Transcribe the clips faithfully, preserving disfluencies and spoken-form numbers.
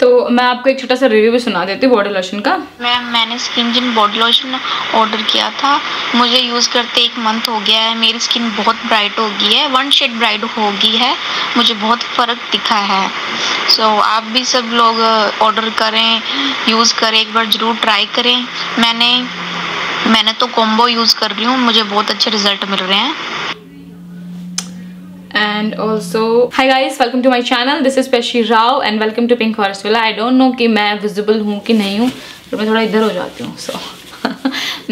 तो मैं आपको एक छोटा सा रिव्यू भी सुना देती हूँ बॉडी लोशन का। मैम मैंने स्किनजिन बॉडी लोशन ऑर्डर किया था, मुझे यूज़ करते एक मंथ हो गया है। मेरी स्किन बहुत ब्राइट हो गई है, वन शेड ब्राइट हो गई है, मुझे बहुत फ़र्क दिखा है। सो so, आप भी सब लोग ऑर्डर करें, यूज़ करें, एक बार ज़रूर ट्राई करें। मैंने मैंने तो कॉम्बो यूज़ कर रही हूँ, मुझे बहुत अच्छे रिजल्ट मिल रहे हैं। And also, hi guys, welcome to my channel. This is Pashi Rao and welcome to Pink Horse Villa. I don't know कि मैं visible हूँ कि नहीं हूँ, तो मैं थोड़ा इधर हो जाती हूँ, so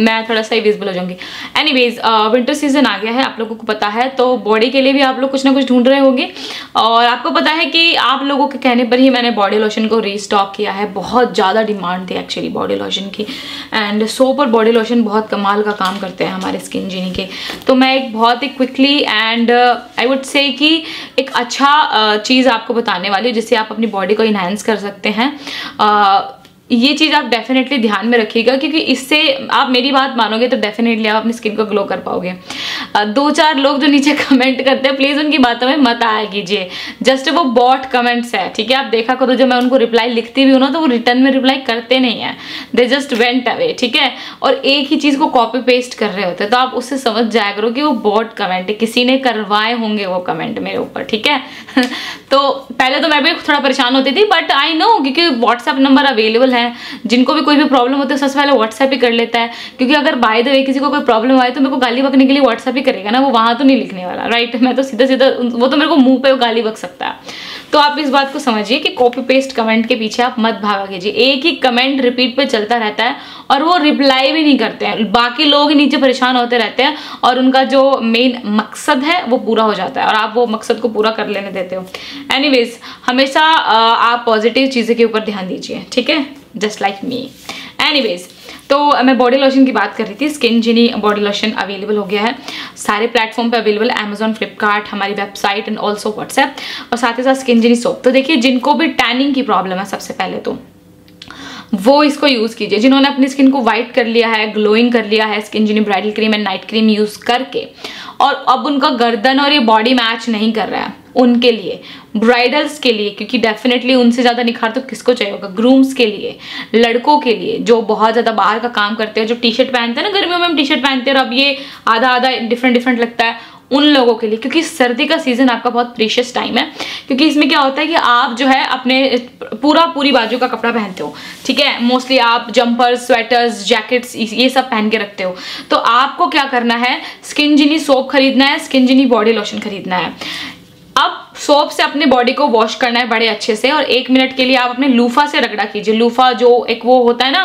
मैं थोड़ा सा विजिबल हो जाऊँगी। एनीवेज, विंटर सीजन आ गया है, आप लोगों को पता है, तो बॉडी के लिए भी आप लोग कुछ ना कुछ ढूंढ रहे होंगे। और आपको पता है कि आप लोगों के कहने पर ही मैंने बॉडी लोशन को रीस्टॉक किया है। बहुत ज़्यादा डिमांड थी एक्चुअली बॉडी लोशन की, एंड सोप और बॉडी लोशन बहुत कमाल का काम करते हैं हमारे स्किनजिनी के। तो मैं एक बहुत ही quickly and I would say कि एक अच्छा uh, चीज़ आपको बताने वाली हूँ जिससे आप अपनी बॉडी को इन्हेंस कर सकते हैं। uh, ये चीज़ आप डेफिनेटली ध्यान में रखिएगा, क्योंकि इससे आप मेरी बात मानोगे तो डेफिनेटली आप अपनी स्किन को ग्लो कर पाओगे। दो चार लोग जो नीचे कमेंट करते हैं, प्लीज़ उनकी बातों में मत आया कीजिए, जस्ट वो बॉट कमेंट्स है, ठीक है। आप देखा करो, जब मैं उनको रिप्लाई लिखती भी हूँ ना, तो वो रिटर्न में रिप्लाई करते नहीं है, दे जस्ट वेंट अवे, ठीक है, और एक ही चीज़ को कॉपी पेस्ट कर रहे होते हैं। तो आप उससे समझ जाया करो कि वो बॉट कमेंट है, किसी ने करवाए होंगे वो कमेंट मेरे ऊपर, ठीक है। तो पहले तो मैं भी थोड़ा परेशान होती थी, बट आई नो, क्योंकि व्हाट्सएप नंबर अवेलेबल है, जिनको भी कोई भी प्रॉब्लम होती है सबसे पहले व्हाट्सएप ही कर लेता है। क्योंकि अगर बाय द वे किसी को कोई प्रॉब्लम आए तो मेरे को गाली बकने के लिए व्हाट्सएप ही करेगा ना, वो वहाँ तो नहीं लिखने वाला, राइट। मैं तो सीधा सीधा, वो तो मेरे को मुंह पे गाली बक सकता है। तो आप इस बात को समझिए कि कॉपी पेस्ट कमेंट के पीछे आप मत भागा कीजिए। एक ही कमेंट रिपीट पे चलता रहता है और वो रिप्लाई भी नहीं करते हैं, बाकी लोग नीचे परेशान होते रहते हैं और उनका जो मेन मकसद है वो पूरा हो जाता है और आप वो मकसद को पूरा कर लेने देते हो। एनीवेज, हमेशा आप पॉजिटिव चीज़ें के ऊपर ध्यान दीजिए, ठीक है, जस्ट लाइक मी। एनीवेज, तो मैं बॉडी लोशन की बात कर रही थी। स्किनजिनी बॉडी लोशन अवेलेबल हो गया है, सारे प्लेटफॉर्म पे अवेलेबल, अमेजॉन, फ्लिपकार्ट, हमारी वेबसाइट एंड ऑल्सो व्हाट्सएप, और साथ ही साथ स्किनजिनी सोप। तो देखिए, जिनको भी टैनिंग की प्रॉब्लम है सबसे पहले तो वो इसको यूज़ कीजिए। जिन्होंने अपनी स्किन को वाइट कर लिया है, ग्लोइंग कर लिया है स्किनजिनी bridal cream and night cream use करके, और अब उनका गर्दन और ये बॉडी मैच नहीं कर रहा है, उनके लिए, ब्राइडल्स के लिए, क्योंकि डेफिनेटली उनसे ज़्यादा निखार तो किसको चाहिए होगा, ग्रूम्स के लिए, लड़कों के लिए जो बहुत ज़्यादा बाहर का काम करते हैं, जो टी शर्ट पहनते हैं ना, गर्मियों में हम टी शर्ट पहनते हैं और अब ये आधा आधा डिफरेंट डिफरेंट लगता है, उन लोगों के लिए। क्योंकि सर्दी का सीज़न आपका बहुत प्रीशियस टाइम है, क्योंकि इसमें क्या होता है कि आप जो है अपने पूरा पूरी बाजू का कपड़ा पहनते हो, ठीक है, मोस्टली आप जंपर्स, स्वेटर्स, जैकेट्स ये सब पहन के रखते हो। तो आपको क्या करना है, स्किनजिनी सोप खरीदना है, स्किनजिनी बॉडी लोशन खरीदना है। अब सोप से अपने बॉडी को वॉश करना है बड़े अच्छे से, और एक मिनट के लिए आप अपने लूफा से रगड़ा कीजिए। लूफा जो एक वो होता है ना,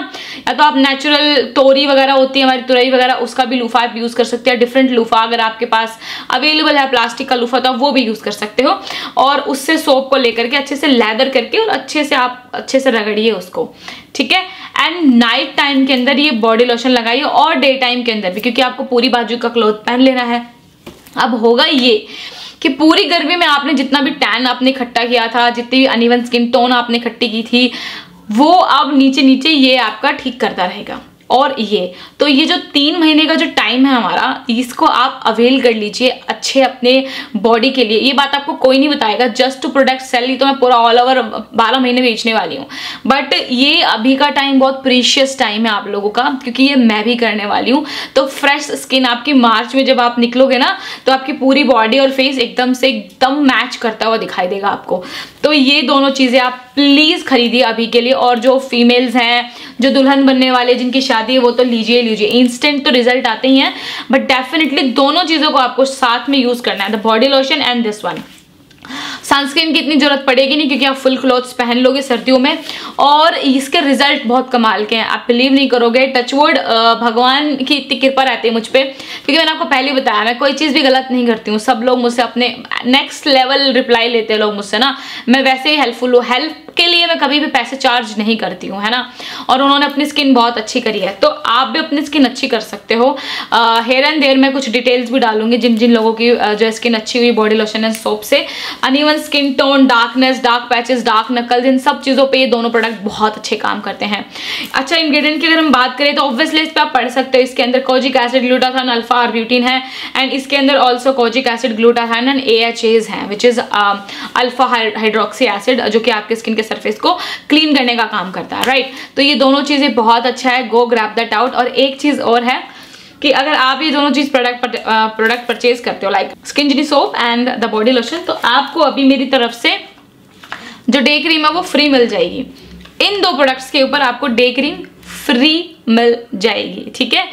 या तो आप नेचुरल तोरी वगैरह होती है हमारी, तुरई वगैरह, उसका भी लूफा आप यूज़ कर सकते हैं। डिफरेंट लूफा अगर आपके पास अवेलेबल है, प्लास्टिक का लूफा, तो आप वो भी यूज़ कर सकते हो। और उससे सोप को लेकर के अच्छे से लेदर करके और अच्छे से आप अच्छे से रगड़िए उसको, ठीक है। एंड नाइट टाइम के अंदर ये बॉडी लोशन लगाइए, और डे टाइम के अंदर भी, क्योंकि आपको पूरी बाजू का क्लोथ पहन लेना है। अब होगा ये कि पूरी गर्मी में आपने जितना भी टैन आपने इकट्ठा किया था, जितनी भी अनइवन स्किन टोन आपने इकट्ठी की थी, वो अब नीचे नीचे ये आपका ठीक करता रहेगा। और ये तो ये जो तीन महीने का जो टाइम है हमारा, इसको आप अवेल कर लीजिए अच्छे अपने बॉडी के लिए। ये बात आपको कोई नहीं बताएगा, जस्ट टू प्रोडक्ट सेल। तो मैं पूरा ऑल ओवर बारह महीने बेचने वाली हूँ, बट ये अभी का टाइम बहुत प्रीशियस टाइम है आप लोगों का, क्योंकि ये मैं भी करने वाली हूँ। तो फ्रेश स्किन आपकी मार्च में जब आप निकलोगे ना, तो आपकी पूरी बॉडी और फेस एकदम से एकदम मैच करता हुआ दिखाई देगा आपको। तो ये दोनों चीज़ें आप प्लीज़ खरीदिए अभी के लिए। और जो फीमेल्स हैं, जो दुल्हन बनने वाले, जिनकी शादी है, वो तो लीजिए लीजिए, इंस्टेंट तो रिजल्ट आते ही हैं, बट डेफिनेटली दोनों चीज़ों को आपको साथ में यूज़ करना है, the body lotion and this one. Sunscreen की इतनी ज़रूरत पड़ेगी नहीं, क्योंकि आप फुल क्लोथ्स पहन लोगे सर्दियों में, और इसके रिजल्ट बहुत कमाल के हैं, आप बिलीव नहीं करोगे। टचवुड, भगवान की इतनी कृपा रहती है मुझ पर, क्योंकि मैंने आपको पहले ही बताया, मैं कोई चीज़ भी गलत नहीं करती हूँ। सब लोग मुझसे अपने नेक्स्ट लेवल रिप्लाई लेते हैं लोग मुझसे ना, मैं वैसे ही हेल्पफुल हूँ, हेल्प के लिए मैं कभी भी पैसे चार्ज नहीं करती हूँ, है ना। और उन्होंने अपनी स्किन बहुत अच्छी करी है, तो आप भी अपनी स्किन अच्छी कर सकते हो। हेयर एंड देयर मैं कुछ डिटेल्स भी डालूंगी, जिन जिन लोगों की uh, जो स्किन अच्छी हुई बॉडी लोशन एंड सोप से। Uneven skin tone, darkness, dark patches, dark knuckles, इन सब चीज़ों पे ये दोनों प्रोडक्ट बहुत अच्छे काम करते हैं। अच्छा, इंग्रेडिएंट की अगर हम बात करें तो ऑब्वियसली इस पर आप पढ़ सकते हो, इसके अंदर kojic acid, glutathione, alpha arbutin है, एंड इसके अंदर also kojic acid, glutathione and A H As हैं, which is alpha hydroxy acid, जो कि आपकी स्किन के सरफेस को क्लीन करने का काम करता है, राइट। तो ये दोनों चीज़ें बहुत अच्छा है, गो ग्रैब दैट आउट। और एक चीज़ और है कि अगर आप ये दोनों चीज़ प्रोडक्ट प्रोडक्ट परचेज करते हो, like स्किनजिनी soap and the body lotion, तो आपको अभी मेरी तरफ से जो डे क्रीम है वो फ्री मिल जाएगी। इन दो प्रोडक्ट्स के ऊपर आपको डे क्रीम फ्री मिल जाएगी, ठीक है।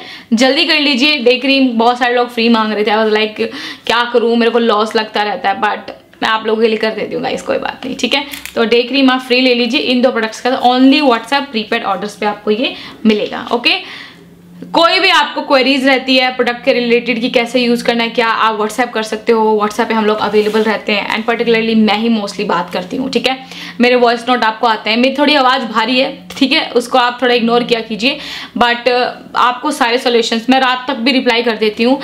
जल्दी कर लीजिए, डे क्रीम बहुत सारे लोग फ्री मांग रहे थे। आई वाज लाइक क्या करूँ, मेरे को लॉस लगता रहता है, बट मैं आप लोगों के लिए कर देती हूँ गाइस, कोई बात नहीं, ठीक है। तो डे क्रीम आप फ्री ले लीजिए इन दो प्रोडक्ट्स का, ओनली व्हाट्सएप प्रीपेड ऑर्डर्स पे आपको ये मिलेगा, ओके। कोई भी आपको क्वेरीज रहती है प्रोडक्ट के रिलेटेड कि कैसे यूज़ करना है, क्या आप व्हाट्सएप कर सकते हो, व्हाट्सएप पे हम लोग अवेलेबल रहते हैं। एंड पर्टिकुलरली मैं ही मोस्टली बात करती हूँ, ठीक है। मेरे वॉइस नोट आपको आते हैं, मेरी थोड़ी आवाज़ भारी है, ठीक है, उसको आप थोड़ा इग्नोर किया कीजिए, बट आपको सारे सोल्यूशंस मैं रात तक भी रिप्लाई कर देती हूँ।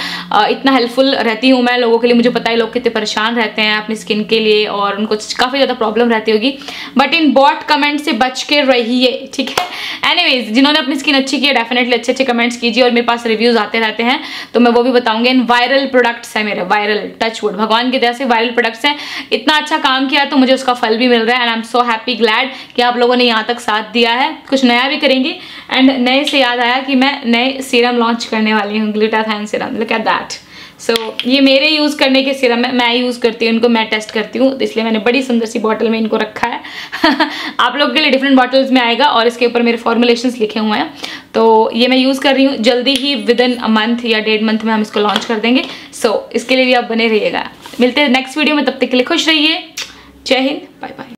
इतना हेल्पफुल रहती हूँ मैं लोगों के लिए। मुझे पता है लोग कितने परेशान रहते हैं अपनी स्किन के लिए और उनको काफ़ी ज़्यादा प्रॉब्लम रहती होगी, बट इन बॉट कमेंट से बच के रहिए, ठीक है। एनीवेज, जिन्होंने अपनी स्किन अच्छी की है डेफिनेटली अच्छे अच्छे कमेंट्स कीजिए, और मेरे पास रिव्यूज आते रहते हैं तो मैं वो भी बताऊंगी। इन वायरल प्रोडक्ट्स है मेरे, वायरल टचवुड भगवान की दया से वायरल प्रोडक्ट्स हैं। इतना अच्छा काम किया तो मुझे उसका फल भी मिल रहा है, and I am so happy glad कि आप लोगों ने यहाँ तक साथ दिया है। कुछ नया भी करेंगे, एंड नए से याद आया कि मैं नए सीरम लॉन्च करने वाली हूँ, glutathione serum, look at that. So ये मेरे यूज़ करने के सीरम है, मैं यूज़ करती हूँ इनको, मैं टेस्ट करती हूँ, इसलिए मैंने बड़ी सुंदर सी बॉटल में इनको रखा है। आप लोग के लिए डिफरेंट बॉटल्स में आएगा और इसके ऊपर मेरे फॉर्मुलेशंस लिखे हुए हैं। तो ये मैं यूज़ कर रही हूँ, जल्दी ही विद इन अ मंथ या डेढ़ मंथ में हम इसको लॉन्च कर देंगे। सो so, इसके लिए भी आप बने रहिएगा। मिलते हैं नेक्स्ट वीडियो में, तब तक के लिए खुश रहिए, जय हिंद, बाय बाय।